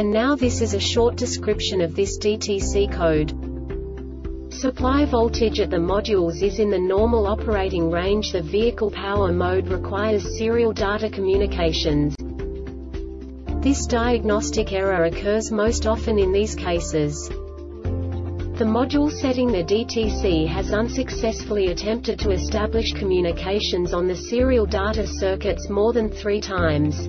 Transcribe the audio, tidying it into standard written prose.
And now this is a short description of this DTC code. Supply voltage at the modules is in the normal operating range. The vehicle power mode requires serial data communications. This diagnostic error occurs most often in these cases. The module setting the DTC has unsuccessfully attempted to establish communications on the serial data circuits more than 3 times.